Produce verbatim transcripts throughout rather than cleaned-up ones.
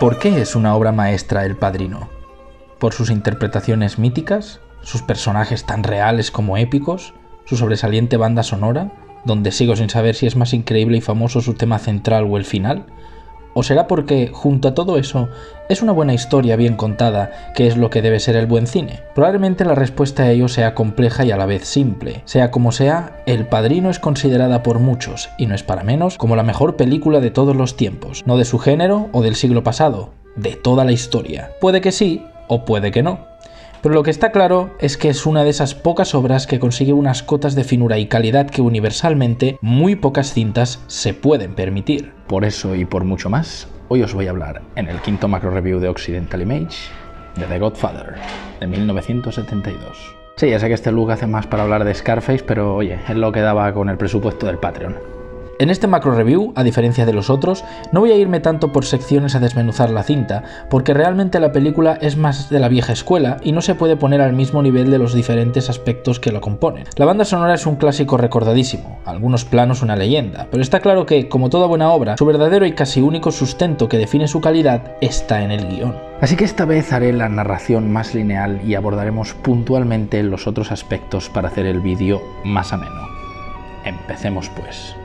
¿Por qué es una obra maestra El Padrino? ¿Por sus interpretaciones míticas? ¿Sus personajes tan reales como épicos? ¿Su sobresaliente banda sonora, donde sigo sin saber si es más increíble y famoso su tema central o el final? ¿O será porque, junto a todo eso, es una buena historia bien contada, que es lo que debe ser el buen cine? Probablemente la respuesta a ello sea compleja y a la vez simple. Sea como sea, El Padrino es considerada por muchos, y no es para menos, como la mejor película de todos los tiempos. No de su género o del siglo pasado, de toda la historia. Puede que sí, o puede que no. Pero lo que está claro es que es una de esas pocas obras que consigue unas cotas de finura y calidad que universalmente muy pocas cintas se pueden permitir. Por eso y por mucho más, hoy os voy a hablar en el quinto macro review de Occidental Image de The Godfather de mil novecientos setenta y dos. Sí, ya sé que este look hace más para hablar de Scarface, pero oye, es lo que daba con el presupuesto del Patreon. En este macro review, a diferencia de los otros, no voy a irme tanto por secciones a desmenuzar la cinta, porque realmente la película es más de la vieja escuela y no se puede poner al mismo nivel de los diferentes aspectos que la componen. La banda sonora es un clásico recordadísimo, algunos planos una leyenda, pero está claro que, como toda buena obra, su verdadero y casi único sustento que define su calidad está en el guión. Así que esta vez haré la narración más lineal y abordaremos puntualmente los otros aspectos para hacer el vídeo más ameno. Empecemos pues.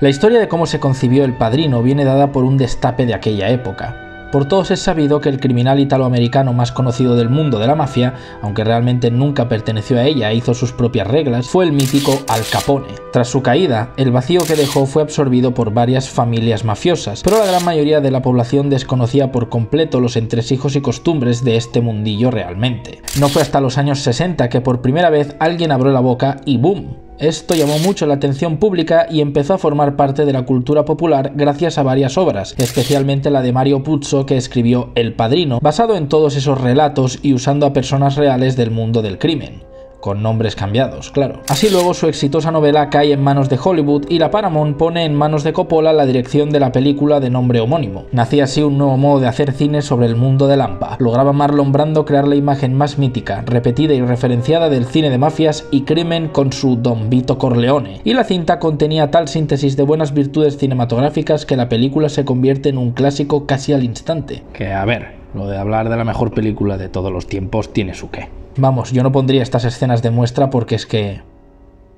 La historia de cómo se concibió El Padrino viene dada por un destape de aquella época. Por todos es sabido que el criminal italoamericano más conocido del mundo de la mafia, aunque realmente nunca perteneció a ella e hizo sus propias reglas, fue el mítico Al Capone. Tras su caída, el vacío que dejó fue absorbido por varias familias mafiosas, pero la gran mayoría de la población desconocía por completo los entresijos y costumbres de este mundillo realmente. No fue hasta los años sesenta que por primera vez alguien abrió la boca y ¡boom! Esto llamó mucho la atención pública y empezó a formar parte de la cultura popular gracias a varias obras, especialmente la de Mario Puzo, que escribió El Padrino, basado en todos esos relatos y usando a personas reales del mundo del crimen. Con nombres cambiados, claro. Así luego su exitosa novela cae en manos de Hollywood y la Paramount pone en manos de Coppola la dirección de la película de nombre homónimo. Nacía así un nuevo modo de hacer cine sobre el mundo del hampa. Lograba Marlon Brando crear la imagen más mítica, repetida y referenciada del cine de mafias y crimen con su Don Vito Corleone. Y la cinta contenía tal síntesis de buenas virtudes cinematográficas que la película se convierte en un clásico casi al instante. Que a ver, lo de hablar de la mejor película de todos los tiempos tiene su qué. Vamos, yo no pondría estas escenas de muestra porque es que...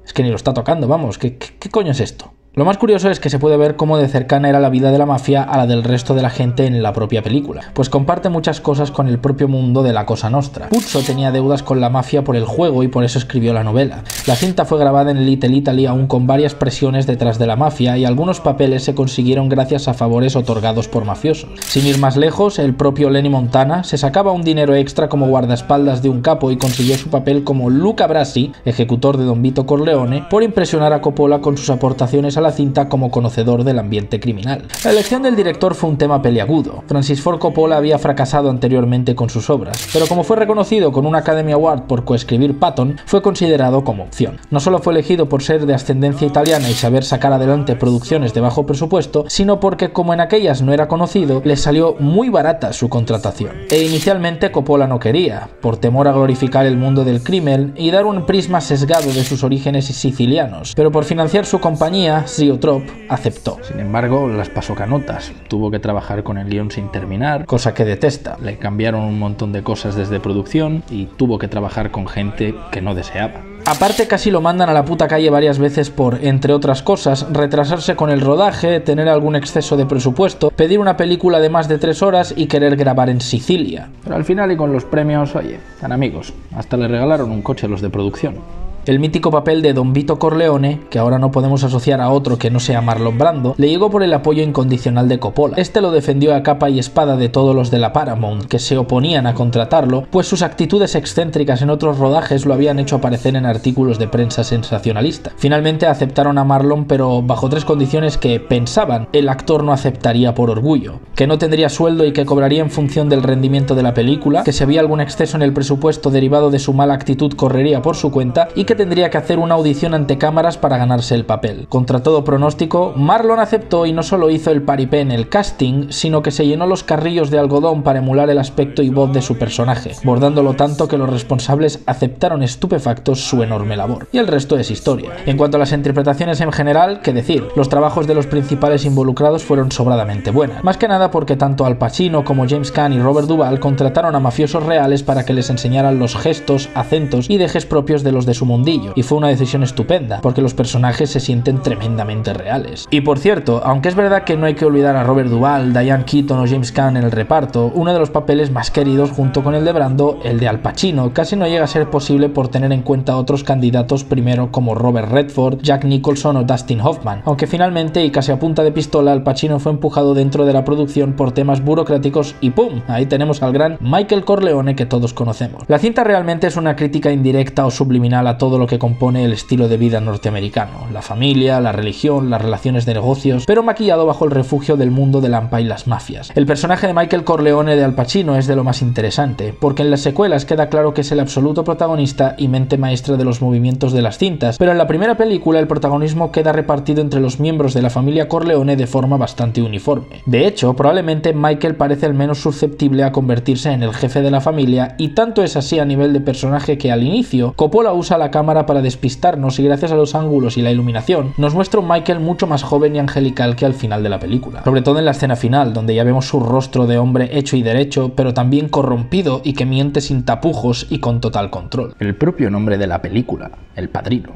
es que ni lo está tocando, vamos, ¿qué, qué, qué coño es esto? Lo más curioso es que se puede ver cómo de cercana era la vida de la mafia a la del resto de la gente en la propia película, pues comparte muchas cosas con el propio mundo de la Cosa Nostra. Puzo tenía deudas con la mafia por el juego y por eso escribió la novela. La cinta fue grabada en Little Italy aún con varias presiones detrás de la mafia y algunos papeles se consiguieron gracias a favores otorgados por mafiosos. Sin ir más lejos, el propio Lenny Montana se sacaba un dinero extra como guardaespaldas de un capo y consiguió su papel como Luca Brasi, ejecutor de Don Vito Corleone, por impresionar a Coppola con sus aportaciones a la cinta como conocedor del ambiente criminal. La elección del director fue un tema peliagudo. Francis Ford Coppola había fracasado anteriormente con sus obras, pero como fue reconocido con un Academy Award por coescribir Patton, fue considerado como opción. No solo fue elegido por ser de ascendencia italiana y saber sacar adelante producciones de bajo presupuesto, sino porque como en aquellas no era conocido, le salió muy barata su contratación. E inicialmente Coppola no quería, por temor a glorificar el mundo del crimen y dar un prisma sesgado de sus orígenes sicilianos, pero por financiar su compañía, Ziotrop, aceptó. Sin embargo, las pasó canutas. Tuvo que trabajar con el guión sin terminar, cosa que detesta. Le cambiaron un montón de cosas desde producción y tuvo que trabajar con gente que no deseaba. Aparte, casi lo mandan a la puta calle varias veces por, entre otras cosas, retrasarse con el rodaje, tener algún exceso de presupuesto, pedir una película de más de tres horas y querer grabar en Sicilia. Pero al final y con los premios, oye, tan amigos. Hasta le regalaron un coche a los de producción. El mítico papel de Don Vito Corleone, que ahora no podemos asociar a otro que no sea Marlon Brando, le llegó por el apoyo incondicional de Coppola. Este lo defendió a capa y espada de todos los de la Paramount, que se oponían a contratarlo, pues sus actitudes excéntricas en otros rodajes lo habían hecho aparecer en artículos de prensa sensacionalista. Finalmente aceptaron a Marlon, pero bajo tres condiciones que, pensaban, el actor no aceptaría por orgullo: que no tendría sueldo y que cobraría en función del rendimiento de la película, que si había algún exceso en el presupuesto derivado de su mala actitud correría por su cuenta, y que tendría que hacer una audición ante cámaras para ganarse el papel. Contra todo pronóstico, Marlon aceptó y no solo hizo el paripé en el casting, sino que se llenó los carrillos de algodón para emular el aspecto y voz de su personaje, bordándolo tanto que los responsables aceptaron estupefactos su enorme labor. Y el resto es historia. En cuanto a las interpretaciones en general, qué decir, los trabajos de los principales involucrados fueron sobradamente buenas, más que nada porque tanto Al Pacino como James Caan y Robert Duvall contrataron a mafiosos reales para que les enseñaran los gestos, acentos y dejes propios de los de su mundillo, y fue una decisión estupenda, porque los personajes se sienten tremendamente reales. Y por cierto, aunque es verdad que no hay que olvidar a Robert Duvall, Diane Keaton o James Caan en el reparto, uno de los papeles más queridos junto con el de Brando, el de Al Pacino, casi no llega a ser posible por tener en cuenta otros candidatos primero como Robert Redford, Jack Nicholson o Dustin Hoffman, aunque finalmente y casi a punta de pistola Al Pacino fue empujado dentro de la producción por temas burocráticos y ¡pum! Ahí tenemos al gran Michael Corleone que todos conocemos. La cinta realmente es una crítica indirecta o subliminal a todo lo que compone el estilo de vida norteamericano, la familia, la religión, las relaciones de negocios, pero maquillado bajo el refugio del mundo del hampa y las mafias. El personaje de Michael Corleone de Al Pacino es de lo más interesante, porque en las secuelas queda claro que es el absoluto protagonista y mente maestra de los movimientos de las cintas, pero en la primera película el protagonismo queda repartido entre los miembros de la familia Corleone de forma bastante uniforme. De hecho, probablemente Michael parece el menos susceptible a convertirse en el jefe de la familia, y tanto es así a nivel de personaje que al inicio Coppola usa la cámara para despistarnos y gracias a los ángulos y la iluminación nos muestra un Michael mucho más joven y angelical que al final de la película, sobre todo en la escena final donde ya vemos su rostro de hombre hecho y derecho pero también corrompido y que miente sin tapujos y con total control. El propio nombre de la película, El Padrino,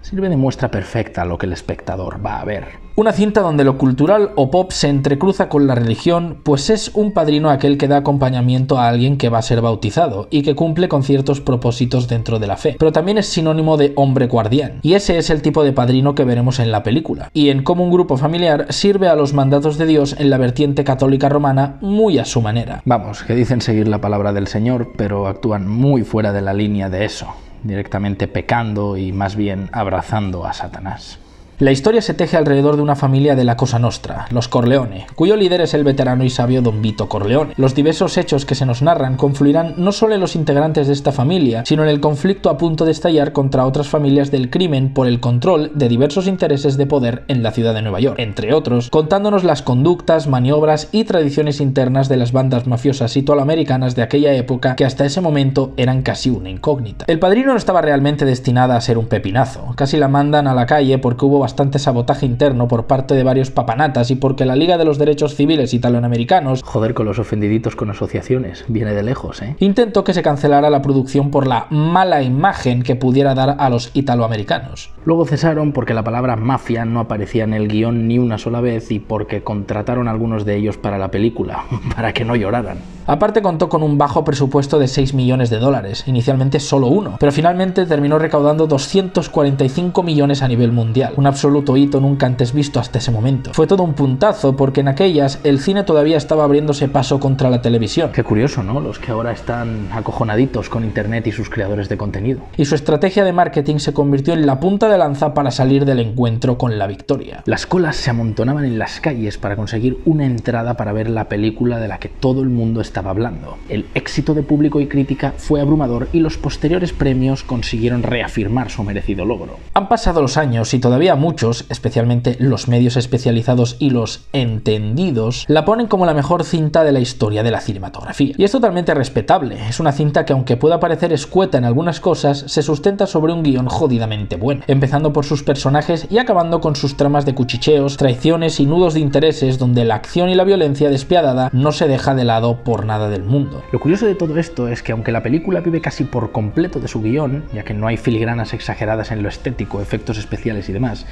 sirve de muestra perfecta lo que el espectador va a ver. Una cinta donde lo cultural o pop se entrecruza con la religión, pues es un padrino aquel que da acompañamiento a alguien que va a ser bautizado y que cumple con ciertos propósitos dentro de la fe, pero también es sinónimo de hombre guardián, y ese es el tipo de padrino que veremos en la película, y en cómo un grupo familiar sirve a los mandatos de Dios en la vertiente católica romana muy a su manera. Vamos, que dicen seguir la palabra del Señor, pero actúan muy fuera de la línea de eso, directamente pecando y más bien abrazando a Satanás. La historia se teje alrededor de una familia de la Cosa Nostra, los Corleone, cuyo líder es el veterano y sabio Don Vito Corleone. Los diversos hechos que se nos narran confluirán no solo en los integrantes de esta familia, sino en el conflicto a punto de estallar contra otras familias del crimen por el control de diversos intereses de poder en la ciudad de Nueva York, entre otros, contándonos las conductas, maniobras y tradiciones internas de las bandas mafiosas italoamericanas de aquella época que hasta ese momento eran casi una incógnita. El padrino no estaba realmente destinada a ser un pepinazo, casi la mandan a la calle porque hubo bastante bastante sabotaje interno por parte de varios papanatas y porque la Liga de los Derechos Civiles Italoamericanos, joder con los ofendiditos con asociaciones, viene de lejos, ¿eh? Intentó que se cancelara la producción por la mala imagen que pudiera dar a los italoamericanos. Luego cesaron porque la palabra mafia no aparecía en el guión ni una sola vez y porque contrataron a algunos de ellos para la película, para que no lloraran. Aparte contó con un bajo presupuesto de seis millones de dólares, inicialmente solo uno, pero finalmente terminó recaudando doscientos cuarenta y cinco millones a nivel mundial, una absoluto hito nunca antes visto hasta ese momento. Fue todo un puntazo porque en aquellas el cine todavía estaba abriéndose paso contra la televisión. Qué curioso, ¿no? Los que ahora están acojonaditos con internet y sus creadores de contenido. Y su estrategia de marketing se convirtió en la punta de lanza para salir del encuentro con la victoria. Las colas se amontonaban en las calles para conseguir una entrada para ver la película de la que todo el mundo estaba hablando. El éxito de público y crítica fue abrumador y los posteriores premios consiguieron reafirmar su merecido logro. Han pasado los años y todavía muchos, especialmente los medios especializados y los entendidos, la ponen como la mejor cinta de la historia de la cinematografía. Y es totalmente respetable, es una cinta que aunque pueda parecer escueta en algunas cosas, se sustenta sobre un guión jodidamente bueno, empezando por sus personajes y acabando con sus tramas de cuchicheos, traiciones y nudos de intereses donde la acción y la violencia despiadada no se deja de lado por nada del mundo. Lo curioso de todo esto es que aunque la película vive casi por completo de su guión, ya que no hay filigranas exageradas en lo estético, efectos especiales y demás,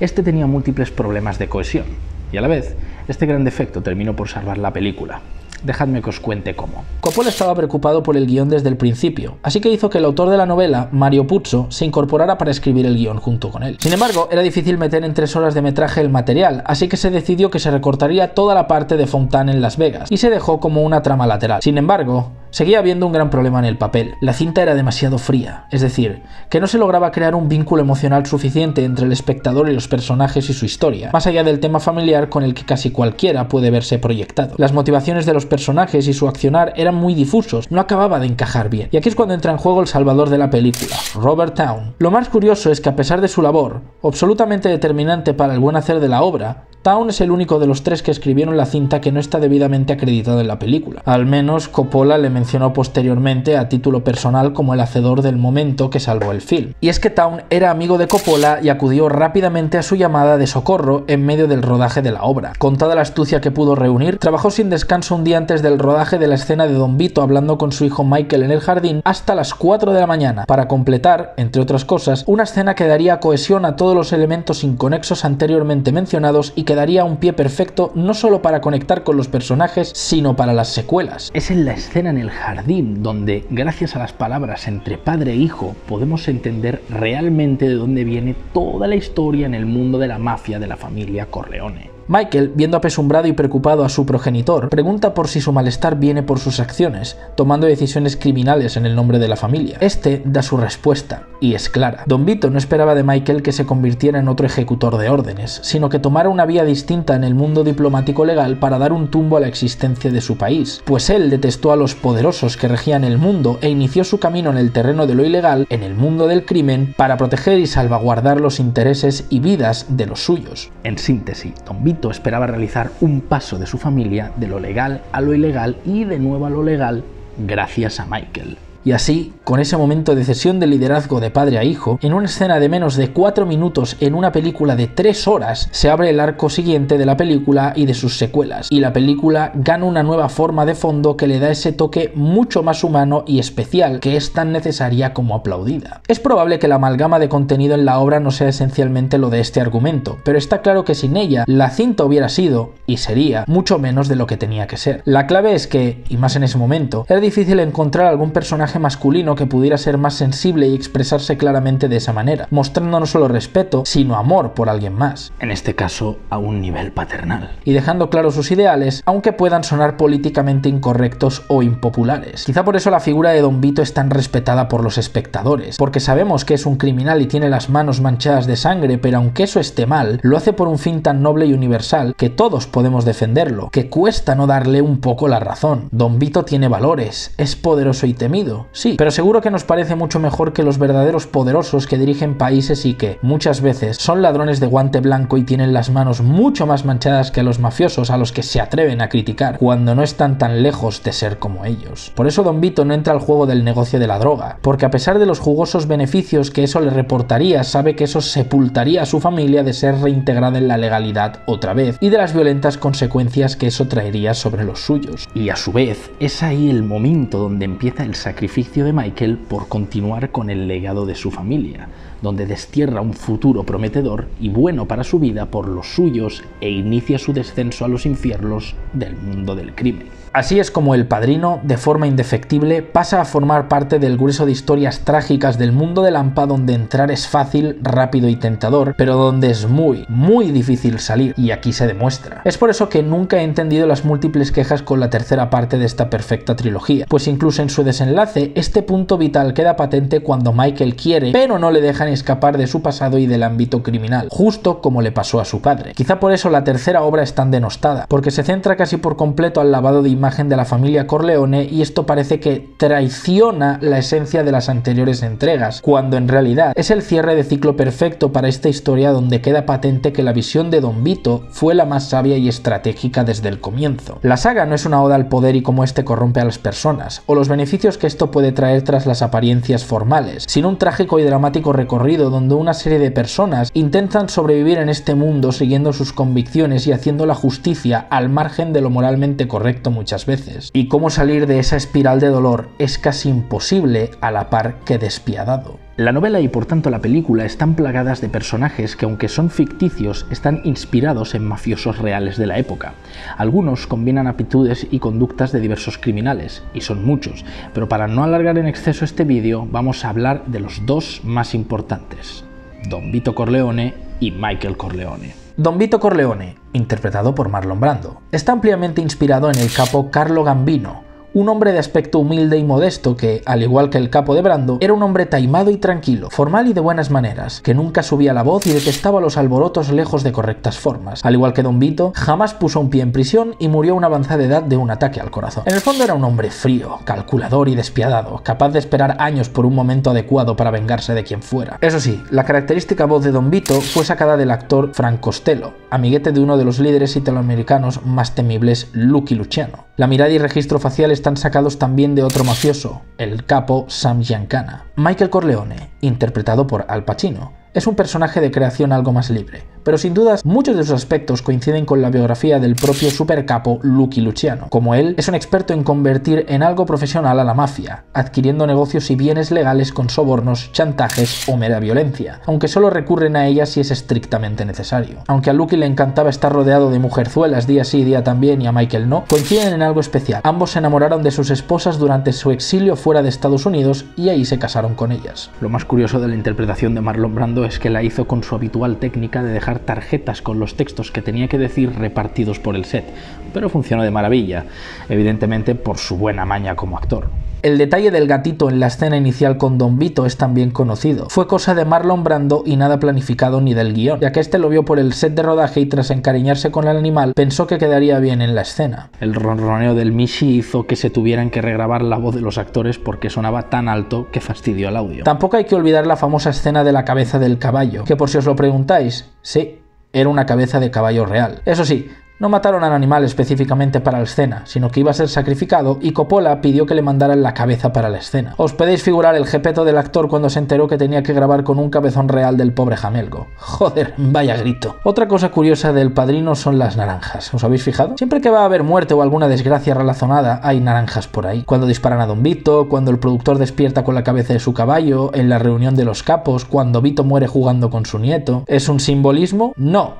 este tenía múltiples problemas de cohesión, y a la vez, este gran defecto terminó por salvar la película. Dejadme que os cuente cómo. Coppola estaba preocupado por el guión desde el principio, así que hizo que el autor de la novela, Mario Puzo, se incorporara para escribir el guión junto con él. Sin embargo, era difícil meter en tres horas de metraje el material, así que se decidió que se recortaría toda la parte de Fontán en Las Vegas, y se dejó como una trama lateral. Sin embargo, Seguía habiendo un gran problema en el papel. La cinta era demasiado fría, es decir, que no se lograba crear un vínculo emocional suficiente entre el espectador y los personajes y su historia, más allá del tema familiar con el que casi cualquiera puede verse proyectado. Las motivaciones de los personajes y su accionar eran muy difusos, no acababa de encajar bien. Y aquí es cuando entra en juego el salvador de la película, Robert Towne. Lo más curioso es que a pesar de su labor, absolutamente determinante para el buen hacer de la obra, Towne es el único de los tres que escribieron la cinta que no está debidamente acreditado en la película. Al menos Coppola le mencionó posteriormente a título personal como el hacedor del momento que salvó el film. Y es que Towne era amigo de Coppola y acudió rápidamente a su llamada de socorro en medio del rodaje de la obra. Con toda la astucia que pudo reunir, trabajó sin descanso un día antes del rodaje de la escena de Don Vito hablando con su hijo Michael en el jardín hasta las cuatro de la mañana para completar, entre otras cosas, una escena que daría cohesión a todos los elementos inconexos anteriormente mencionados y que daría un pie perfecto no solo para conectar con los personajes, sino para las secuelas. Es en la escena en el jardín donde, gracias a las palabras entre padre e hijo, podemos entender realmente de dónde viene toda la historia en el mundo de la mafia de la familia Corleone. Michael, viendo apesumbrado y preocupado a su progenitor, pregunta por si su malestar viene por sus acciones, tomando decisiones criminales en el nombre de la familia. Este da su respuesta, y es clara. Don Vito no esperaba de Michael que se convirtiera en otro ejecutor de órdenes, sino que tomara una vía distinta en el mundo diplomático legal para dar un tumbo a la existencia de su país, pues él detestó a los poderosos que regían el mundo e inició su camino en el terreno de lo ilegal, en el mundo del crimen, para proteger y salvaguardar los intereses y vidas de los suyos. En síntesis, Don Vito esperaba realizar un paso de su familia de lo legal a lo ilegal y de nuevo a lo legal gracias a Michael. Y así, con ese momento de cesión de liderazgo de padre a hijo, en una escena de menos de cuatro minutos en una película de tres horas, se abre el arco siguiente de la película y de sus secuelas, y la película gana una nueva forma de fondo que le da ese toque mucho más humano y especial que es tan necesaria como aplaudida. Es probable que la amalgama de contenido en la obra no sea esencialmente lo de este argumento, pero está claro que sin ella, la cinta hubiera sido, y sería, mucho menos de lo que tenía que ser. La clave es que, y más en ese momento, era difícil encontrar algún personaje masculino que pudiera ser más sensible y expresarse claramente de esa manera, mostrando no solo respeto, sino amor por alguien más. En este caso, a un nivel paternal. Y dejando claro sus ideales, aunque puedan sonar políticamente incorrectos o impopulares. Quizá por eso la figura de Don Vito es tan respetada por los espectadores, porque sabemos que es un criminal y tiene las manos manchadas de sangre, pero aunque eso esté mal, lo hace por un fin tan noble y universal que todos podemos defenderlo, que cuesta no darle un poco la razón. Don Vito tiene valores, es poderoso y temido, sí, pero seguro que nos parece mucho mejor que los verdaderos poderosos que dirigen países y que, muchas veces, son ladrones de guante blanco y tienen las manos mucho más manchadas que los mafiosos a los que se atreven a criticar, cuando no están tan lejos de ser como ellos. Por eso Don Vito no entra al juego del negocio de la droga, porque a pesar de los jugosos beneficios que eso le reportaría, sabe que eso sepultaría a su familia de ser reintegrada en la legalidad otra vez, y de las violentas consecuencias que eso traería sobre los suyos. Y a su vez, es ahí el momento donde empieza el sacrificio de Michael por continuar con el legado de su familia, donde destierra un futuro prometedor y bueno para su vida por los suyos e inicia su descenso a los infiernos del mundo del crimen. Así es como El Padrino, de forma indefectible, pasa a formar parte del grueso de historias trágicas del mundo del hampa donde entrar es fácil, rápido y tentador, pero donde es muy, muy difícil salir, y aquí se demuestra. Es por eso que nunca he entendido las múltiples quejas con la tercera parte de esta perfecta trilogía, pues incluso en su desenlace, este punto vital queda patente cuando Michael quiere, pero no le dejan escapar de su pasado y del ámbito criminal, justo como le pasó a su padre. Quizá por eso la tercera obra es tan denostada, porque se centra casi por completo al lavado de imagen de la familia Corleone y esto parece que traiciona la esencia de las anteriores entregas, cuando en realidad es el cierre de ciclo perfecto para esta historia donde queda patente que la visión de Don Vito fue la más sabia y estratégica desde el comienzo. La saga no es una oda al poder y cómo este corrompe a las personas, o los beneficios que esto puede traer tras las apariencias formales, sino un trágico y dramático recorrido donde una serie de personas intentan sobrevivir en este mundo siguiendo sus convicciones y haciendo la justicia al margen de lo moralmente correcto muchas veces, y cómo salir de esa espiral de dolor es casi imposible a la par que despiadado. La novela y por tanto la película están plagadas de personajes que aunque son ficticios están inspirados en mafiosos reales de la época. Algunos combinan aptitudes y conductas de diversos criminales, y son muchos, pero para no alargar en exceso este vídeo vamos a hablar de los dos más importantes, Don Vito Corleone y Michael Corleone. Don Vito Corleone, interpretado por Marlon Brando, está ampliamente inspirado en el capo Carlo Gambino, un hombre de aspecto humilde y modesto que, al igual que el capo de Brando, era un hombre taimado y tranquilo, formal y de buenas maneras, que nunca subía la voz y detestaba los alborotos lejos de correctas formas. Al igual que Don Vito, jamás puso un pie en prisión y murió a una avanzada edad de un ataque al corazón. En el fondo era un hombre frío, calculador y despiadado, capaz de esperar años por un momento adecuado para vengarse de quien fuera. Eso sí, la característica voz de Don Vito fue sacada del actor Frank Costello, amiguete de uno de los líderes italoamericanos más temibles, Lucky Luciano. La mirada y registro facial están sacados también de otro mafioso, el capo Sam Giancana. Michael Corleone, interpretado por Al Pacino, es un personaje de creación algo más libre, pero sin dudas muchos de sus aspectos coinciden con la biografía del propio supercapo Lucky Luciano. Como él, es un experto en convertir en algo profesional a la mafia, adquiriendo negocios y bienes legales con sobornos, chantajes o mera violencia, aunque solo recurren a ella si es estrictamente necesario. Aunque a Lucky le encantaba estar rodeado de mujerzuelas día sí, día también, y a Michael no, coinciden en algo especial. Ambos se enamoraron de sus esposas durante su exilio fuera de Estados Unidos y ahí se casaron con ellas. Lo más curioso de la interpretación de Marlon Brando es que la hizo con su habitual técnica de dejar tarjetas con los textos que tenía que decir repartidos por el set, pero funcionó de maravilla, evidentemente por su buena maña como actor. El detalle del gatito en la escena inicial con Don Vito es también conocido. Fue cosa de Marlon Brando y nada planificado ni del guión, ya que este lo vio por el set de rodaje y tras encariñarse con el animal pensó que quedaría bien en la escena. El ronroneo del Michi hizo que se tuvieran que regrabar la voz de los actores porque sonaba tan alto que fastidió el audio. Tampoco hay que olvidar la famosa escena de la cabeza del caballo, que por si os lo preguntáis, sí, era una cabeza de caballo real. Eso sí, no mataron al animal específicamente para la escena, sino que iba a ser sacrificado y Coppola pidió que le mandaran la cabeza para la escena. Os podéis figurar el jepeto del actor cuando se enteró que tenía que grabar con un cabezón real del pobre jamelgo. Joder, vaya grito. Otra cosa curiosa del Padrino son las naranjas. ¿Os habéis fijado? Siempre que va a haber muerte o alguna desgracia relacionada, hay naranjas por ahí. Cuando disparan a Don Vito, cuando el productor despierta con la cabeza de su caballo, en la reunión de los capos, cuando Vito muere jugando con su nieto. ¿Es un simbolismo? No.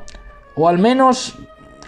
O al menos...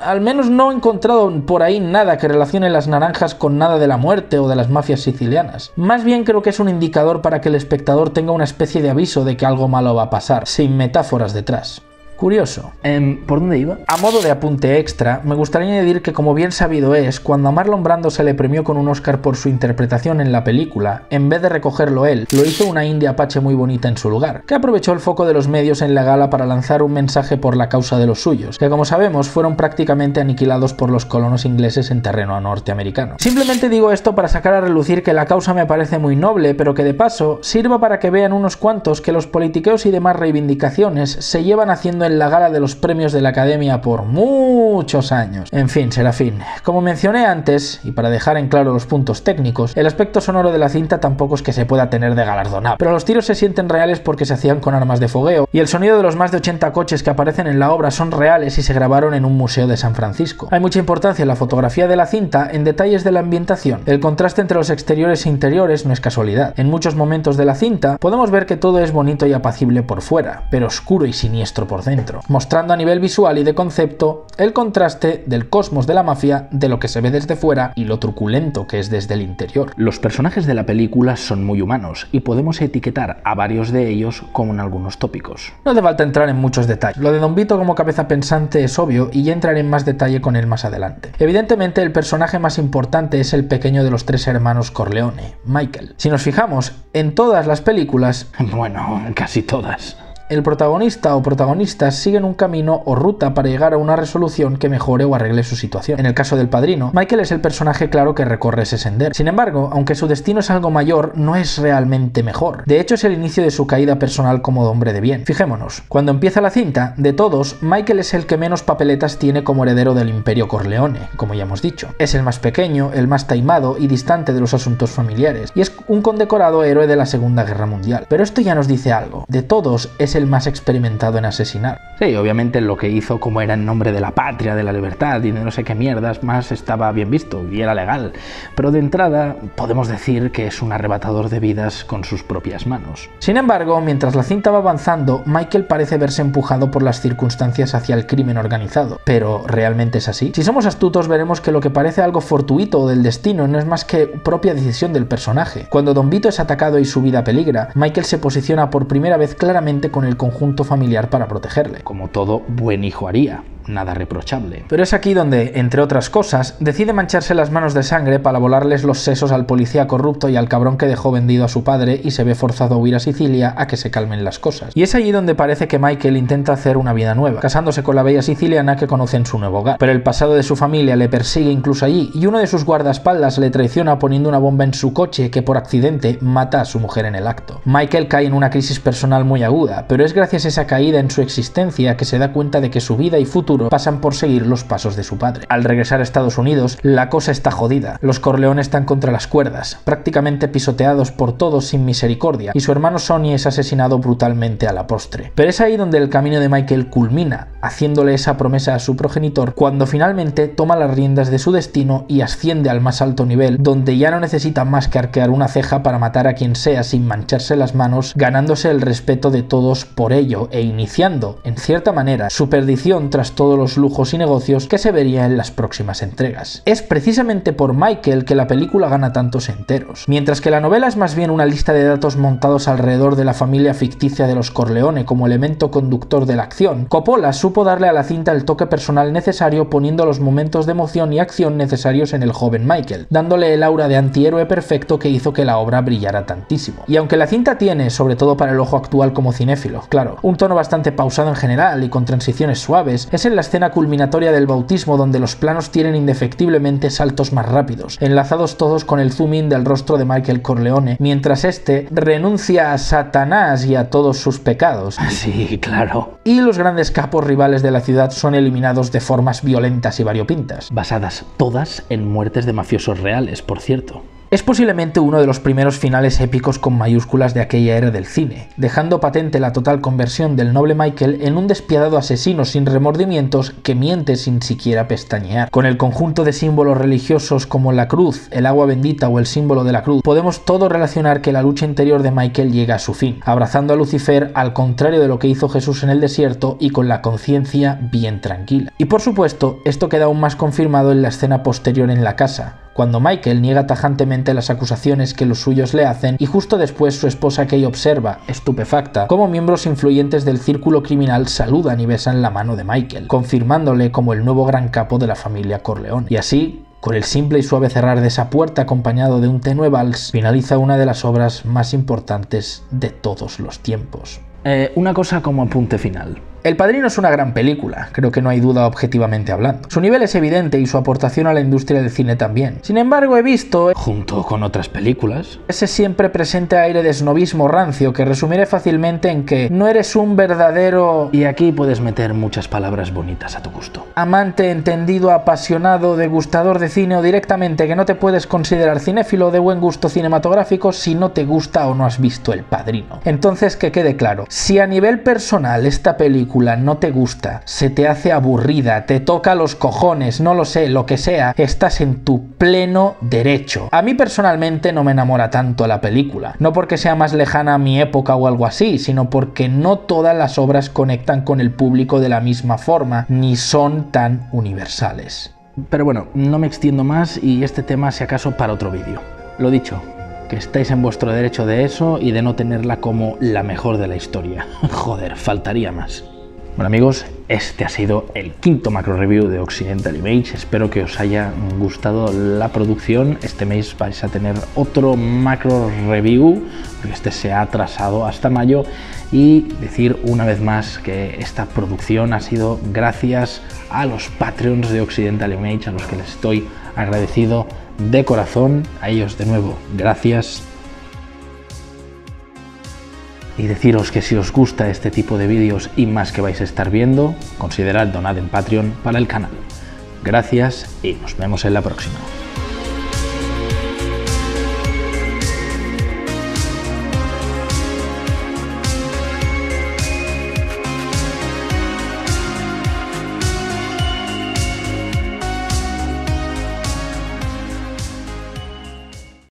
Al menos no he encontrado por ahí nada que relacione las naranjas con nada de la muerte o de las mafias sicilianas. Más bien creo que es un indicador para que el espectador tenga una especie de aviso de que algo malo va a pasar, sin metáforas detrás. Curioso. Eh, ¿Por dónde iba? A modo de apunte extra, me gustaría añadir que, como bien sabido es, cuando a Marlon Brando se le premió con un Oscar por su interpretación en la película, en vez de recogerlo él, lo hizo una india apache muy bonita en su lugar, que aprovechó el foco de los medios en la gala para lanzar un mensaje por la causa de los suyos, que como sabemos fueron prácticamente aniquilados por los colonos ingleses en terreno norteamericano. Simplemente digo esto para sacar a relucir que la causa me parece muy noble, pero que de paso sirva para que vean unos cuantos que los politiqueos y demás reivindicaciones se llevan haciendo en la gala de los premios de la Academia por muchos años. En fin, Serafín, como mencioné antes, y para dejar en claro los puntos técnicos, el aspecto sonoro de la cinta tampoco es que se pueda tener de galardonado, pero los tiros se sienten reales porque se hacían con armas de fogueo, y el sonido de los más de ochenta coches que aparecen en la obra son reales y se grabaron en un museo de San Francisco. Hay mucha importancia en la fotografía de la cinta, en detalles de la ambientación. El contraste entre los exteriores e interiores no es casualidad. En muchos momentos de la cinta podemos ver que todo es bonito y apacible por fuera, pero oscuro y siniestro por dentro. Mostrando a nivel visual y de concepto el contraste del cosmos de la mafia, de lo que se ve desde fuera y lo truculento que es desde el interior. Los personajes de la película son muy humanos y podemos etiquetar a varios de ellos con algunos tópicos. No hace falta entrar en muchos detalles. Lo de Don Vito como cabeza pensante es obvio y ya entraré en más detalle con él más adelante. Evidentemente el personaje más importante es el pequeño de los tres hermanos Corleone, Michael. Si nos fijamos en todas las películas, bueno, casi todas, el protagonista o protagonistas siguen un camino o ruta para llegar a una resolución que mejore o arregle su situación. En el caso del Padrino, Michael es el personaje claro que recorre ese sendero. Sin embargo, aunque su destino es algo mayor, no es realmente mejor. De hecho, es el inicio de su caída personal como hombre de bien. Fijémonos, cuando empieza la cinta, de todos, Michael es el que menos papeletas tiene como heredero del Imperio Corleone, como ya hemos dicho. Es el más pequeño, el más taimado y distante de los asuntos familiares, y es un condecorado héroe de la Segunda Guerra Mundial. Pero esto ya nos dice algo. De todos, es el el más experimentado en asesinar. Sí, obviamente lo que hizo, como era en nombre de la patria, de la libertad y de no sé qué mierdas más, estaba bien visto y era legal, pero de entrada podemos decir que es un arrebatador de vidas con sus propias manos. Sin embargo, mientras la cinta va avanzando, Michael parece verse empujado por las circunstancias hacia el crimen organizado, pero ¿realmente es así? Si somos astutos veremos que lo que parece algo fortuito o del destino no es más que propia decisión del personaje. Cuando Don Vito es atacado y su vida peligra, Michael se posiciona por primera vez claramente con el conjunto familiar para protegerle, como todo buen hijo haría. nada reprochable. Pero es aquí donde, entre otras cosas, decide mancharse las manos de sangre para volarles los sesos al policía corrupto y al cabrón que dejó vendido a su padre y se ve forzado a huir a Sicilia a que se calmen las cosas. Y es allí donde parece que Michael intenta hacer una vida nueva, casándose con la bella siciliana que conoce en su nuevo hogar. Pero el pasado de su familia le persigue incluso allí y uno de sus guardaespaldas le traiciona poniendo una bomba en su coche que por accidente mata a su mujer en el acto. Michael cae en una crisis personal muy aguda, pero es gracias a esa caída en su existencia que se da cuenta de que su vida y futuro pasan por seguir los pasos de su padre. Al regresar a Estados Unidos, la cosa está jodida. Los Corleone están contra las cuerdas, prácticamente pisoteados por todos sin misericordia, y su hermano Sonny es asesinado brutalmente a la postre. Pero es ahí donde el camino de Michael culmina, haciéndole esa promesa a su progenitor, cuando finalmente toma las riendas de su destino y asciende al más alto nivel, donde ya no necesita más que arquear una ceja para matar a quien sea sin mancharse las manos, ganándose el respeto de todos por ello e iniciando, en cierta manera, su perdición tras todos los lujos y negocios que se vería en las próximas entregas. Es precisamente por Michael que la película gana tantos enteros. Mientras que la novela es más bien una lista de datos montados alrededor de la familia ficticia de los Corleone como elemento conductor de la acción, Coppola supo darle a la cinta el toque personal necesario poniendo los momentos de emoción y acción necesarios en el joven Michael, dándole el aura de antihéroe perfecto que hizo que la obra brillara tantísimo. Y aunque la cinta tiene, sobre todo para el ojo actual como cinéfilo, claro, un tono bastante pausado en general y con transiciones suaves, es en la escena culminatoria del bautismo donde los planos tienen indefectiblemente saltos más rápidos, enlazados todos con el zoom in del rostro de Michael Corleone, mientras este renuncia a Satanás y a todos sus pecados. Sí, claro. Y los grandes capos rivales de la ciudad son eliminados de formas violentas y variopintas. Basadas todas en muertes de mafiosos reales, por cierto. Es posiblemente uno de los primeros finales épicos con mayúsculas de aquella era del cine, dejando patente la total conversión del noble Michael en un despiadado asesino sin remordimientos que miente sin siquiera pestañear. Con el conjunto de símbolos religiosos como la cruz, el agua bendita o el símbolo de la cruz, podemos todo relacionar que la lucha interior de Michael llega a su fin, abrazando a Lucifer al contrario de lo que hizo Jesús en el desierto y con la conciencia bien tranquila. Y por supuesto, esto queda aún más confirmado en la escena posterior en la casa, cuando Michael niega tajantemente las acusaciones que los suyos le hacen y justo después su esposa Kay observa, estupefacta, cómo miembros influyentes del círculo criminal saludan y besan la mano de Michael, confirmándole como el nuevo gran capo de la familia Corleone. Y así, con el simple y suave cerrar de esa puerta acompañado de un tenue vals, finaliza una de las obras más importantes de todos los tiempos. Eh, una cosa como apunte final. El Padrino es una gran película, creo que no hay duda objetivamente hablando. Su nivel es evidente y su aportación a la industria del cine también. Sin embargo, he visto, junto con otras películas, ese siempre presente aire de snobismo rancio que resumiré fácilmente en que no eres un verdadero... Y aquí puedes meter muchas palabras bonitas a tu gusto. Amante, entendido, apasionado, degustador de cine o directamente que no te puedes considerar cinéfilo de buen gusto cinematográfico si no te gusta o no has visto El Padrino. Entonces, que quede claro, si a nivel personal esta película no te gusta, se te hace aburrida, te toca los cojones, no lo sé, lo que sea, estás en tu pleno derecho. A mí personalmente no me enamora tanto la película, no porque sea más lejana a mi época o algo así, sino porque no todas las obras conectan con el público de la misma forma, ni son tan universales. Pero bueno, no me extiendo más y este tema si acaso para otro vídeo. Lo dicho, que estáis en vuestro derecho de eso y de no tenerla como la mejor de la historia. Joder, faltaría más. Bueno amigos, este ha sido el quinto macro review de Occidental Image, espero que os haya gustado la producción, este mes vais a tener otro macro review, porque este se ha atrasado hasta mayo, y decir una vez más que esta producción ha sido gracias a los Patreons de Occidental Image, a los que les estoy agradecido de corazón, a ellos de nuevo, gracias. Y deciros que si os gusta este tipo de vídeos y más que vais a estar viendo, considerad donar en Patreon para el canal. Gracias y nos vemos en la próxima.